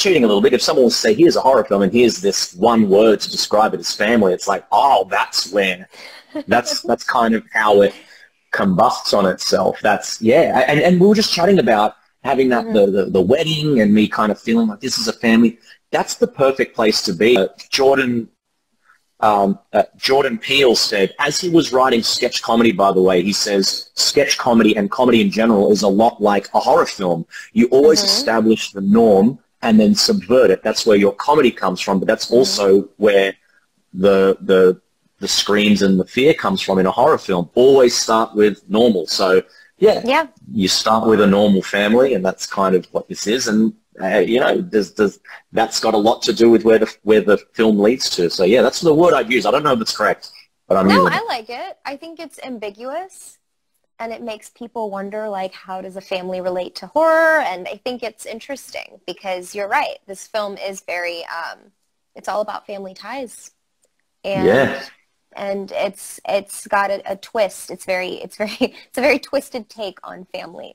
cheating a little bit. If someone will say, here's a horror film and here's this one word to describe it as family, it's like, oh, that's where, that's kind of how it combusts on itself. That's, yeah. And we were just chatting about having that, the wedding and me kind of feeling like this is a family. That's the perfect place to be. Jordan Peel said, as he was writing sketch comedy, by the way, he says sketch comedy and comedy in general is a lot like a horror film. You always establish the norm and then subvert it. That's where your comedy comes from, but that's also where the screams and the fear comes from in a horror film. Always start with normal. So, yeah, you start with a normal family, and that's kind of what this is, and you know, that's got a lot to do with where the film leads to. So yeah, that's the word I'd use. I don't know if it's correct, but I'm using it. No, I like it. I think it's ambiguous, and it makes people wonder, like, how does a family relate to horror? And I think it's interesting because you're right. This film is very, it's all about family ties, and and it's got a twist. It's a very twisted take on family.